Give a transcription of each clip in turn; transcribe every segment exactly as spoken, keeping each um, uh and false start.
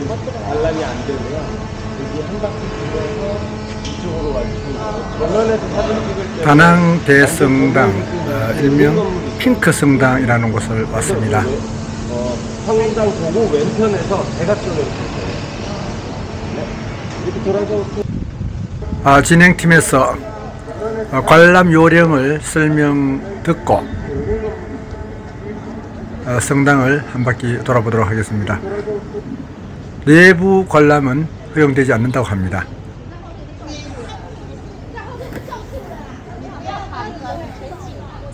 그 관람이 안 되고요. 여기 한 바퀴 돌면서 이쪽으로 와주시면 정면에서 사진 찍을 때 다낭대성당, 어, 일명 핑크성당이라는 곳을 왔습니다. 어, 성당 보고 왼편에서 대각선으로 이렇게 돌아서 아, 진행팀에서 어, 관람 요령을 설명 듣고 어, 성당을 한 바퀴 돌아보도록 하겠습니다. 내부 관람은 허용되지 않는다고 합니다.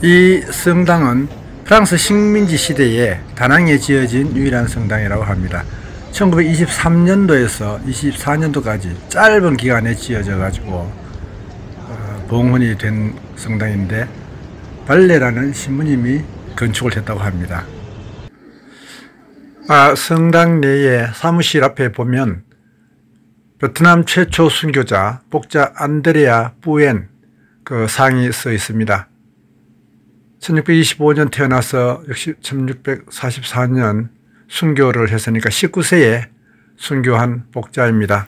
이 성당은 프랑스 식민지 시대에 다낭에 지어진 유일한 성당이라고 합니다. 천구백이십삼 년도에서 이십사 년도까지 짧은 기간에 지어져 가지고 봉헌이 된 성당인데, 발레라는 신부님이 건축을 했다고 합니다. 아, 성당 내에 사무실 앞에 보면 베트남 최초 순교자 목자 안드레아 푸옌 그 상이 써 있습니다. 천육백이십오 년 태어나서 천육백사십사 년 순교를 했으니까 십구 세에 순교한 목자입니다.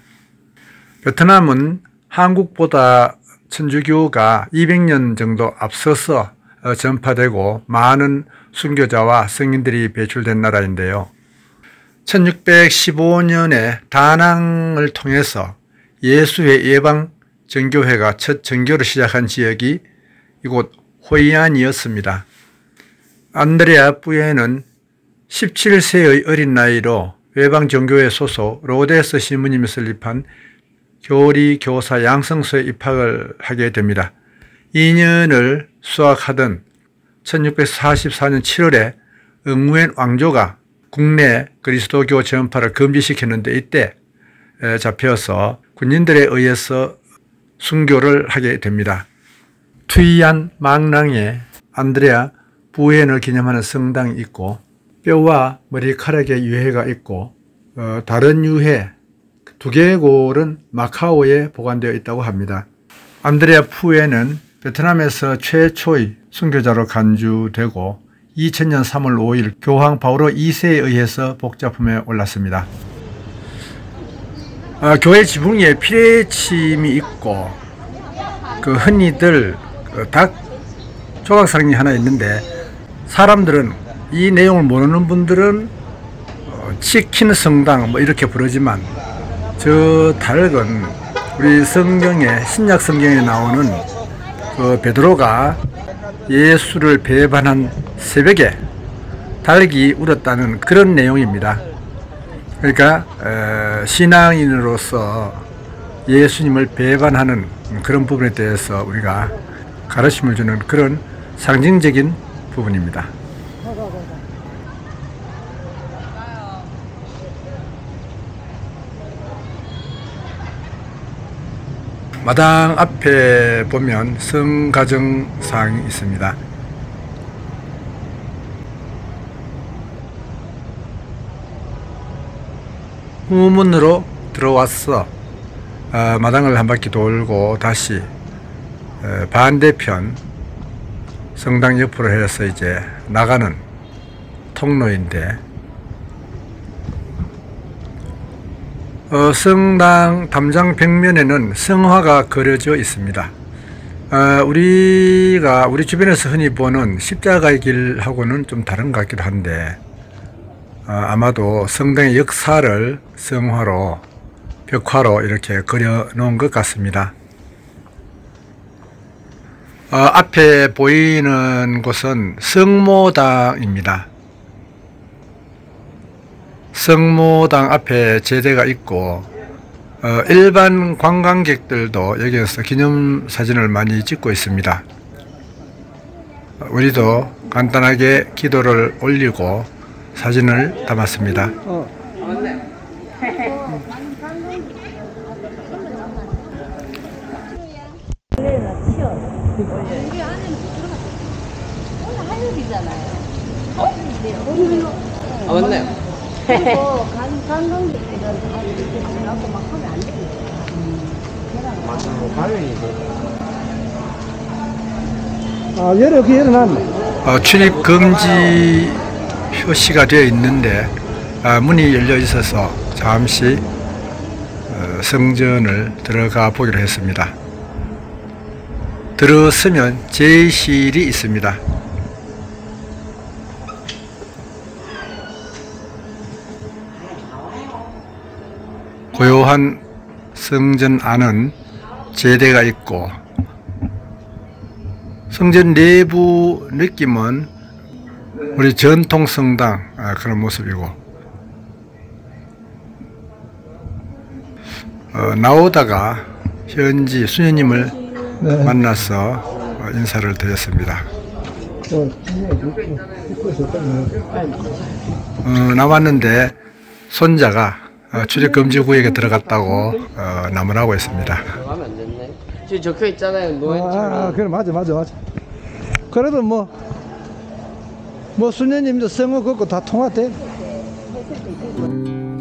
베트남은 한국보다 천주교가 이백 년 정도 앞서서 전파되고 많은 순교자와 성인들이 배출된 나라인데요. 천육백십오 년에 다낭을 통해서 예수회 예방 정교회가 첫 정교를 시작한 지역이 이곳 호이안이었습니다. 안드레아 푸옌은 십칠 세의 어린 나이로 외방정교회 소속 로데스 신부님이 설립한 교리교사 양성소에 입학을 하게 됩니다. 이 년을 수학하던 천육백사십사 년 칠월에 응우옌 왕조가 국내 그리스도교 전파를 금지시키는데, 이때 잡혀서 군인들에 의해서 순교를 하게 됩니다. 투이안 망랑에 안드레아 푸옌을 기념하는 성당이 있고, 뼈와 머리카락의 유해가 있고, 어, 다른 유해 두 개의 골은 마카오에 보관되어 있다고 합니다. 안드레아 푸옌은 베트남에서 최초의 순교자로 간주되고 이천 년 삼월 오일 교황 바오로 이 세에 의해서 복자품에 올랐습니다. 아, 교회 지붕에 피레침이 있고, 그 흔히들 그 닭 조각상이 하나 있는데, 사람들은 이 내용을 모르는 분들은 치킨 성당 뭐 이렇게 부르지만, 저 닭은 우리 성경에, 신약 성경에 나오는 그 베드로가 예수를 배반한 새벽에 닭이 울었다는 그런 내용입니다. 그러니까 신앙인으로서 예수님을 배반하는 그런 부분에 대해서 우리가 가르침을 주는 그런 상징적인 부분입니다. 마당 앞에 보면 성가정상이 있습니다. 후문으로 들어와서 어, 마당을 한 바퀴 돌고 다시 어, 반대편 성당 옆으로 해서 이제 나가는 통로인데, 어, 성당 담장 벽면에는 성화가 그려져 있습니다. 어, 우리가 우리 주변에서 흔히 보는 십자가의 길하고는 좀 다른 것 같기도 한데, 어, 아마도 성당의 역사를 성화로, 벽화로 이렇게 그려 놓은 것 같습니다. 어, 앞에 보이는 곳은 성모당입니다. 성모당 앞에 제대가 있고, 어, 일반 관광객들도 여기에서 기념사진을 많이 찍고 있습니다. 우리도 간단하게 기도를 올리고 사진을 담았습니다. 아, 맞네. 그리고 관광객들은 이렇게 지나고 막 하면 안 되니까. 아, 여러 개는 안. 출입 금지 표시가 되어 있는데, 아, 문이 열려 있어서 잠시 성전을 들어가 보기로 했습니다. 들어서면 제실이 있습니다. 고요한 성전 안은 제대가 있고 성전 내부 느낌은 우리 전통 성당 아, 그런 모습이고, 어, 나오다가 현지 수녀님을 네. 만나서 인사를 드렸습니다. 어, 나왔는데 손자가 출입금지 구역에 들어갔다고 어, 남원하고 있습니다. 지금 적혀 있잖아요. 노예처럼. 아, 그래 맞아 맞아 맞아. 그래도 뭐 뭐 수녀님도 성어 걷고 다 통화돼.